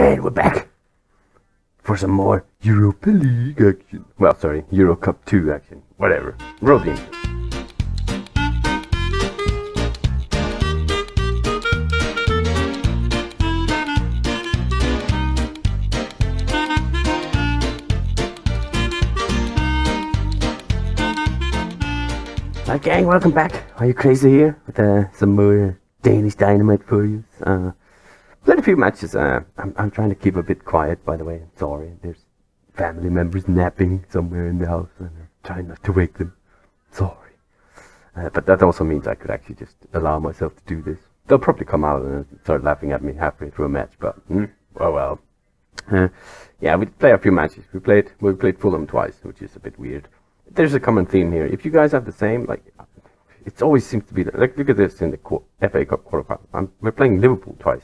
And we're back for some more Europa League action. Well, sorry, Euro Cup 2 action. Whatever. Roll the intro. Hi gang, welcome back. Are you crazy here? With some more Danish dynamite for you. Played a few matches. I'm trying to keep a bit quiet, by the way. I'm sorry. There's family members napping somewhere in the house, and I'm trying not to wake them. Sorry. But that also means I could actually just allow myself to do this. They'll probably come out and start laughing at me halfway through a match, but oh well. Yeah, we play a few matches. We played Fulham twice, which is a bit weird. There's a common theme here. If you guys have the same, like, it always seems to be like, look at this in the FA Cup quarterfinal. We're playing Liverpool twice.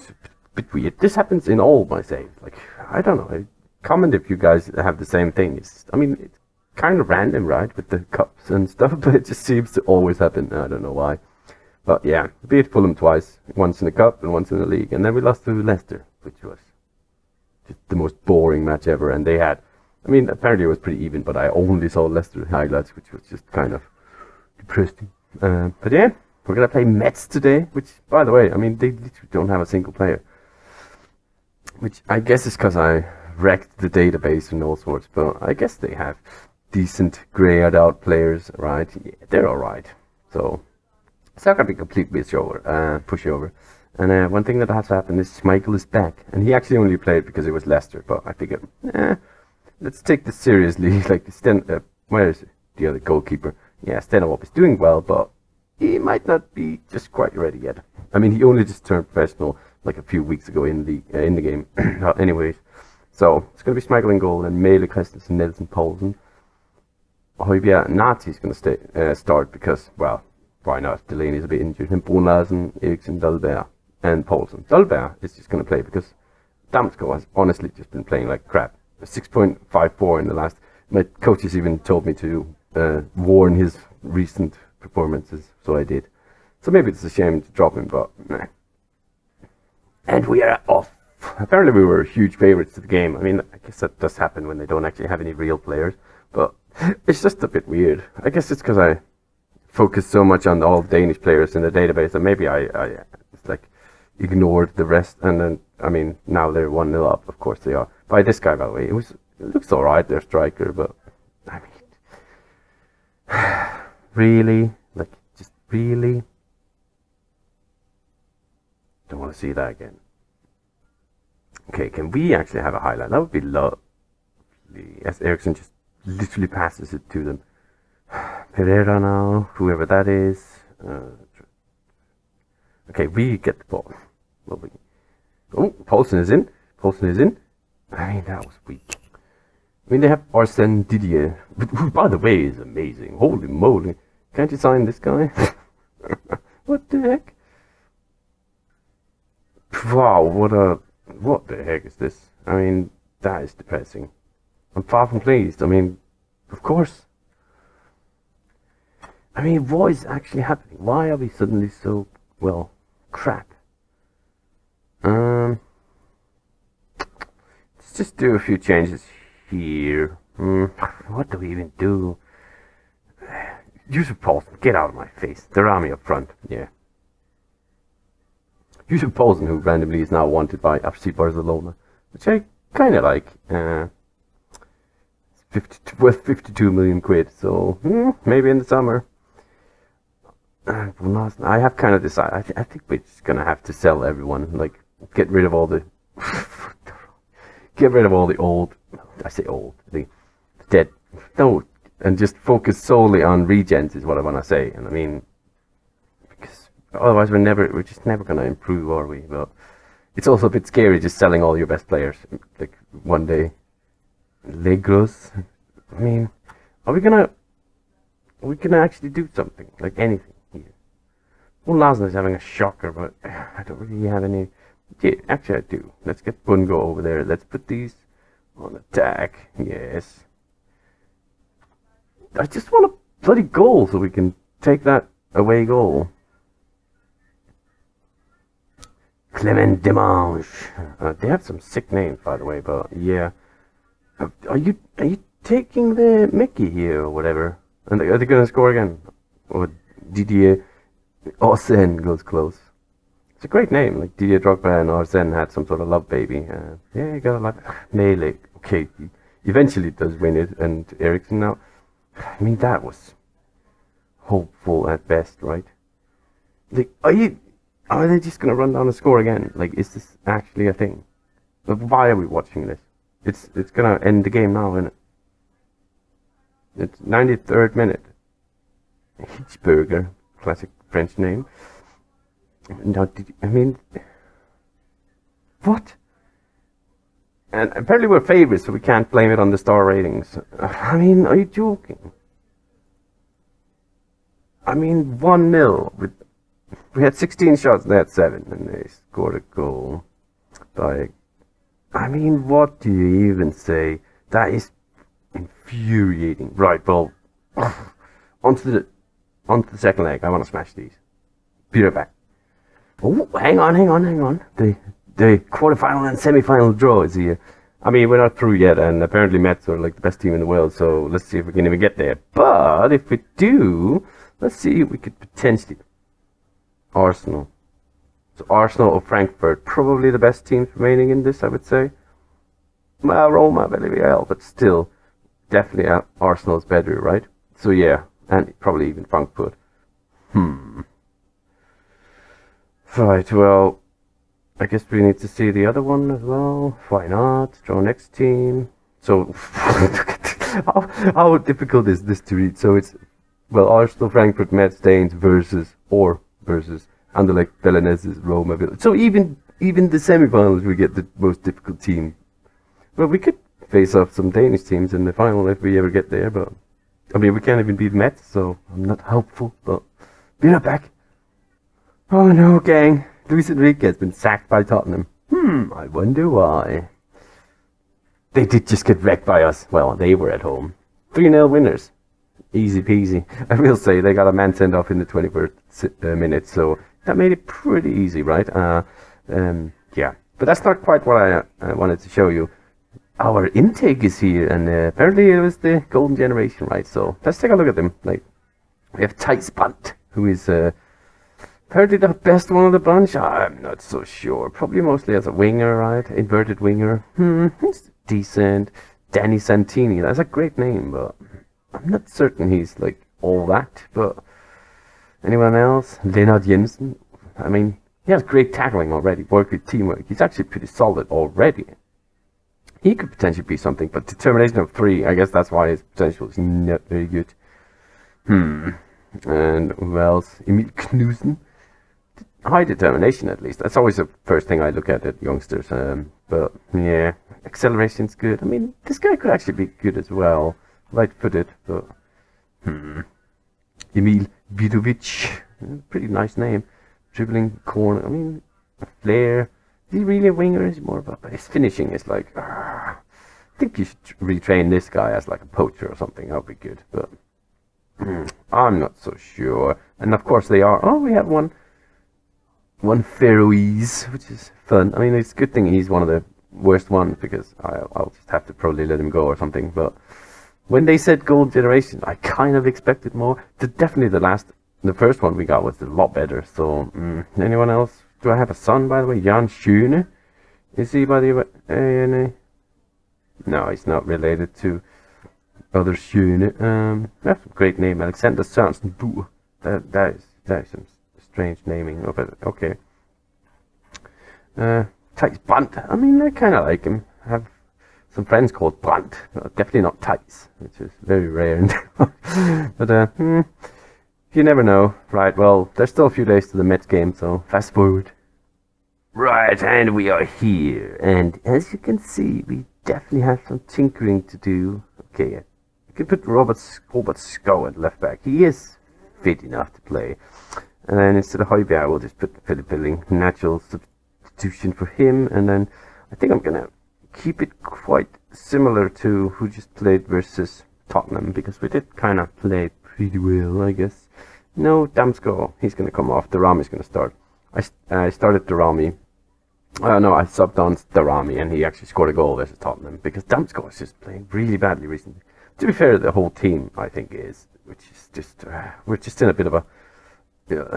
It's a bit weird. This happens in all my saves. Like, I don't know. Comment if you guys have the same thing. It's, I mean, it's kind of random, right, with the cups and stuff, but it just seems to always happen. I don't know why. But yeah, we beat Fulham twice, once in the cup and once in the league, and then we lost to Leicester, which was just the most boring match ever, and they had. I mean, apparently it was pretty even, but I only saw Leicester highlights, which was just kind of depressing. But yeah, we're going to play Metz today, which, by the way, I mean, they literally don't have a single player. Which I guess is because I wrecked the database and all sorts, but I guess they have decent greyed out players, right? Yeah, they're alright. So, it's not going to be a complete pushover. And one thing that has to happen is Schmeichel is back, and he actually only played because it was Leicester, but I figured, let's take this seriously. Like, where is the other goalkeeper? Yeah, Stenovov is doing well, but he might not be just quite ready yet. I mean, he only just turned professional like a few weeks ago in the game. Anyways, so it's going to be Schmeichel in goal, and Maehle, Christensen, Nelson, Poulsen. Højbjerg, Nati's going to start because, well, why not? Delaney's a bit injured, and Bruun-Larsen, Eriksen, Dolberg, and Poulsen. Dolberg is just going to play because Damsgaard has honestly just been playing like crap. 6.54 in the last. My coaches even told me to warn his recent performances, so I did. So maybe it's a shame to drop him, but nah. And we are off. Apparently we were huge favourites to the game. I mean, I guess that does happen when they don't actually have any real players, but it's just a bit weird. I guess it's because I focus so much on all Danish players in the database, and maybe I just, like, ignored the rest, and then, I mean, now they're 1-0 up, of course they are. By this guy, by the way, it looks alright, their striker, but, I mean, really? Like, just really? Don't want to see that again. Okay, can we actually have a highlight? That would be lovely, as Eriksen just literally passes it to them. Pereira now, whoever that is. Okay, we get the ball. Oh, Poulsen is in. Poulsen is in. I mean, that was weak. I mean, they have Arsene Didier, who, by the way, is amazing. Holy moly. Can't you sign this guy? What the heck? Wow, what the heck is this? I mean, that is depressing. I'm far from pleased. I mean, of course. I mean, what is actually happening? Why are we suddenly so, well, crap? Just do a few changes here. What do we even do? Yussuf Poulsen, get out of my face. Daramy up front. Yeah. Yussuf Poulsen, who randomly is now wanted by FC Barcelona, which I kind of like. 52 million quid, so maybe in the summer. I have kind of decided. I think we're just gonna have to sell everyone. Like, get rid of all the. Get rid of all the old, I say old, the dead, no, and just focus solely on regens is what I want to say. And I mean, because otherwise we're just never going to improve, are we? But it's also a bit scary just selling all your best players. Like, one day, Legros, I mean, are we gonna actually do something, like anything here? Well, Lasna is having a shocker, but I don't really have any. Yeah, actually I do. Let's get Bungo over there. Let's put these on attack. Yes. I just want a bloody goal so we can take that away goal. Clement Demange. They have some sick names, by the way, but yeah. Are you taking the Mickey here or whatever? And are they gonna score again? Or Didier Arsene goes close. It's a great name. Like Didier Drogba and Arsene had some sort of love baby. Yeah, you gotta love it. Maehle. Okay, he eventually does win it, and Eriksen now. I mean, that was hopeful at best, right? Like, are they just gonna run down and score again? Like, is this actually a thing? Like, why are we watching this? It's gonna end the game now, isn't it? It's 93rd minute. Hitchberger, classic French name. Now, what? And apparently we're favorites, so we can't blame it on the star ratings. I mean, are you joking? I mean, 1-0. We had 16 shots, they had 7, and they scored a goal. Like, I mean, what do you even say? That is infuriating. Right, well, onto the second leg. I want to smash these. Be right back. Oh, hang on. The quarterfinal and semi-final draw is here. I mean, we're not through yet, and apparently Metz are like the best team in the world, so let's see if we can even get there. But if we do, let's see if we could potentially... Arsenal. So Arsenal or Frankfurt, probably the best teams remaining in this, I would say. Well, Roma, Villarreal, but still, definitely Arsenal's better, right? So yeah, and probably even Frankfurt. Right, well... I guess we need to see the other one as well. Why not? Draw next team. So, how difficult is this to read? So it's, well, Arsenal, Frankfurt, Metz, Danes versus Anderlecht, Beleneses, Roma. So even the semi-finals we get the most difficult team. Well, we could face off some Danish teams in the final if we ever get there, but I mean, we can't even beat Metz, so I'm not hopeful, but be right back. Oh no, gang. Luis Enrique has been sacked by Tottenham. I wonder why. They did just get wrecked by us. Well, they were at home. 3-0 winners. Easy peasy. I will say they got a man sent off in the 21st minute, so that made it pretty easy, right? Yeah. But that's not quite what I wanted to show you. Our intake is here, and apparently it was the golden generation, right? So let's take a look at them. Like, we have Tice Bunt, who is... apparently the best one of the bunch? I'm not so sure. Probably mostly as a winger, right? Inverted winger. He's decent. Danny Santini. That's a great name, but I'm not certain he's like all that. But anyone else? Leonard Jensen. I mean, he has great tackling already. Work with teamwork. He's actually pretty solid already. He could potentially be something, but determination of 3. I guess that's why his potential is not very good. And who else? Emil Knudsen. High determination, at least. That's always the first thing I look at youngsters. But yeah, acceleration's good. I mean, this guy could actually be good as well, right-footed. But Emil Vidovic, pretty nice name. Dribbling, corner. I mean, a flair. Is he really a winger? Is more about his finishing? Is like, I think you should retrain this guy as like a poacher or something. That'll be good. But I'm not so sure. And of course they are. Oh, we have one. One Faroese, which is fun. I mean, it's a good thing he's one of the worst ones, because I'll just have to probably let him go or something. But when they said gold generation, I kind of expected more. Definitely the first one we got was a lot better. So, anyone else? Do I have a son, by the way? Jan Schune? Is he by the way? No, he's not related to other Schune. That's a great name, Alexander Sørensen. That is some strange naming of it. Okay. Thijs Brandt. I mean, I kind of like him. I have some friends called Brandt. Definitely not Thijs, which is very rare. But you never know. Right, well, there's still a few days to the Mets game, so fast forward. Right, and we are here. And as you can see, we definitely have some tinkering to do. Okay, you can put Robert Skov at left back. He is fit enough to play. And then instead of Højbjerg, we'll just put Philip Billing, natural substitution for him. And then I think I'm going to keep it quite similar to who just played versus Tottenham, because we did kind of play pretty well, I guess. No, Damsgaard, he's going to come off. Daramy is going to start. I started Daramy No, I subbed on Daramy, and he actually scored a goal versus Tottenham, because Damsgaard is just playing really badly recently. To be fair, the whole team, I think, is, which is just, we're just in a bit of a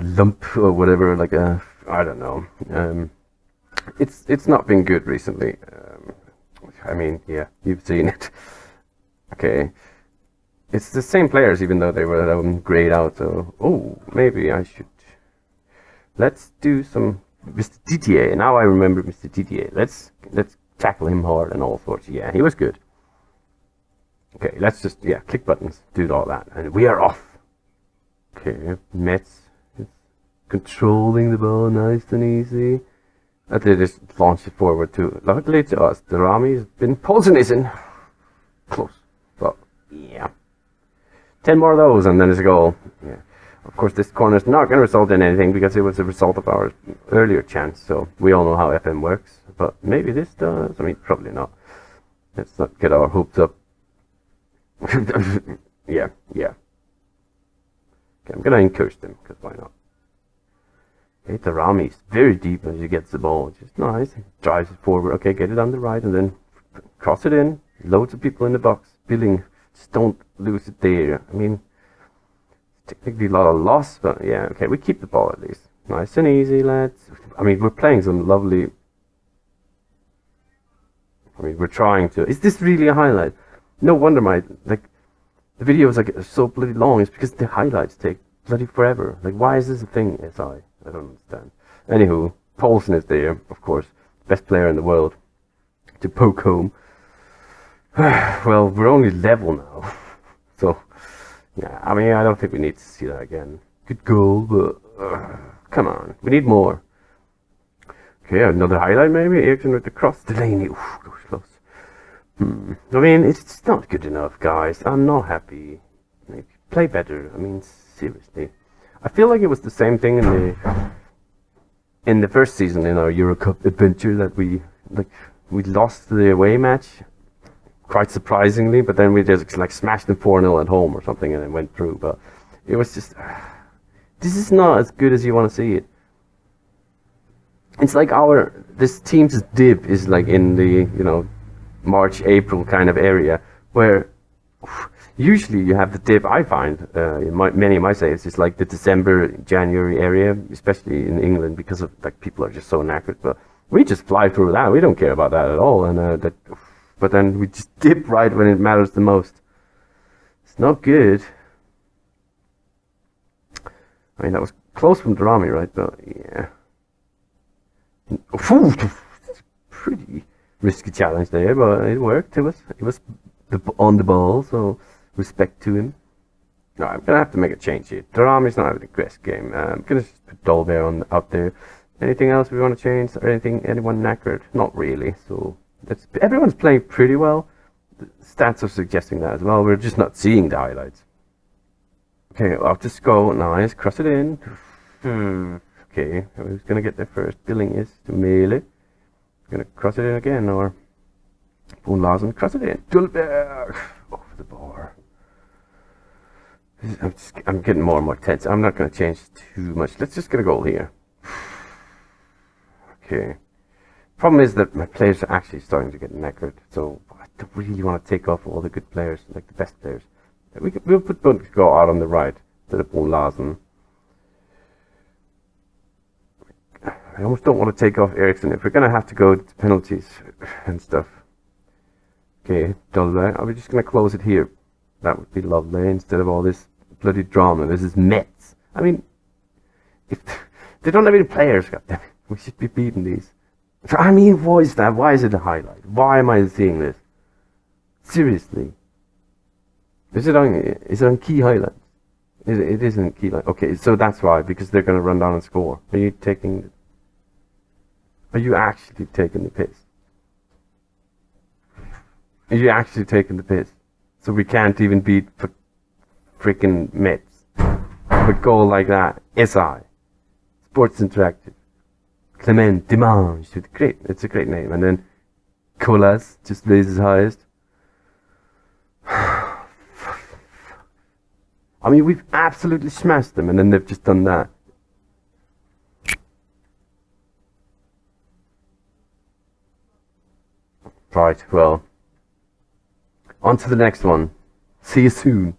lump or whatever, like a, I don't know. It's not been good recently. I mean, yeah, you've seen it. Okay. It's the same players, even though they were grayed out, so... Oh, maybe I should... Let's do some... Mr. Didier, now I remember Mr. Didier. Let's tackle him hard and all sorts. Yeah, he was good. Okay, let's just, yeah, click buttons, do all that, and we are off. Okay, Metz is controlling the ball nice and easy. And they just launch it forward too. Luckily to us, Daramy has been Poulsen. Close. Well, yeah. 10 more of those, and then it's a goal. Yeah. Of course, this corner is not going to result in anything because it was a result of our earlier chance, so we all know how FM works, but maybe this does. I mean, probably not. Let's not get our hopes up. Yeah, yeah. Okay, I'm going to encourage them, because why not? Okay, Daramy is very deep as he gets the ball, which is nice. He drives it forward. Okay, get it on the right, and then cross it in. Loads of people in the box. Billing, just don't lose it there. I mean... technically a lot of loss, but yeah, okay, we keep the ball at least. Nice and easy, lads. I mean, we're playing some lovely... I mean, we're trying to... Is this really a highlight? No wonder my, like, the videos are so bloody long. It's because the highlights take bloody forever. Like, why is this a thing? Yes, I don't understand. Anywho, Poulsen is there, of course. Best player in the world. To poke home. Well, we're only level now. So... yeah, I mean, I don't think we need to see that again. Good goal, but... come on, we need more. Okay, another highlight maybe? Eriksen with the cross. Delaney, oof, goes close. I mean, it's not good enough, guys. I'm not happy. Maybe play better. I mean, seriously. I feel like it was the same thing in the first season in our Euro Cup adventure that we lost the away match. Quite surprisingly, but then we just like smashed them 4-0 at home or something and it went through. But it was just, this is not as good as you want to see it. It's like this team's dip is like in the, you know, March, April kind of area where usually you have the dip, I find, many of my saves, it's like the December, January area, especially in England because of like people are just so knackered. But we just fly through that, we don't care about that at all. And but then we just dip right when it matters the most. It's not good. I mean, that was close from Daramy, right? But, yeah. Pretty risky challenge there, but it worked. It was on the ball, so respect to him. No, I'm going to have to make a change here. Daramy's not having a best game. I'm going to just put Dolberg out there. Anything else we want to change? Or anyone knackered? Not really, so... everyone's playing pretty well. The stats are suggesting that as well. We're just not seeing the highlights. Okay, out to score. Nice. Cross it in. Okay, who's going to get there first? Billing is to Maehle. Going to cross it in again, or... Bruun-Larsen, cross it in. Dolberg! Off the bar. I'm getting more and more tense. I'm not going to change too much. Let's just get a goal here. Okay. Problem is that my players are actually starting to get knackered, so I don't really want to take off all the good players, like the best players. We'll put Bunt go out on the right to the Bruun-Larsen. I almost don't want to take off Eriksen if we're going to have to go to penalties and stuff. Okay, Dolberg. Are we just going to close it here? That would be lovely instead of all this bloody drama. This is Metz. I mean, if they don't have any players, goddammit. We should be beating these. I mean, what is that? Why is it a highlight? Why am I seeing this? Seriously. Is it on key highlights? It isn't key highlights. Okay, so that's why, because they're going to run down and score. Are you actually taking the piss? Are you actually taking the piss? So we can't even beat frickin' Mets. A goal like that. SI. Sports Interactive. Clement Demange, great, it's a great name. And then Colas just lays his highest. I mean, we've absolutely smashed them, and then they've just done that. Right, well, on to the next one. See you soon.